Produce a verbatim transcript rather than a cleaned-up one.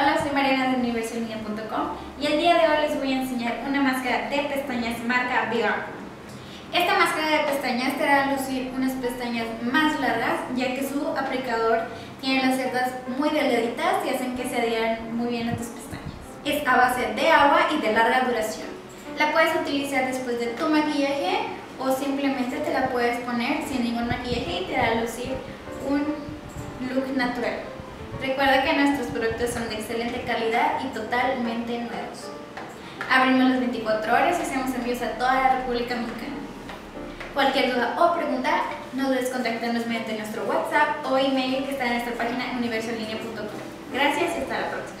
Hola, soy Mariana de Universo en Línea punto com y el día de hoy les voy a enseñar una máscara de pestañas marca BIOAQUA. Esta máscara de pestañas te hará lucir unas pestañas más largas, ya que su aplicador tiene las cerdas muy delgaditas y hacen que se adhieran muy bien a tus pestañas. Es a base de agua y de larga duración. La puedes utilizar después de tu maquillaje o simplemente te la puedes poner sin ningún maquillaje y te hará lucir un look natural. Recuerda que nuestros productos son de excelente calidad y totalmente nuevos. Abrimos las veinticuatro horas y hacemos envíos a toda la República Mexicana. Cualquier duda o pregunta, nos puedes contactarnos mediante nuestro WhatsApp o email que está en nuestra página universo en línea punto com. Gracias y hasta la próxima.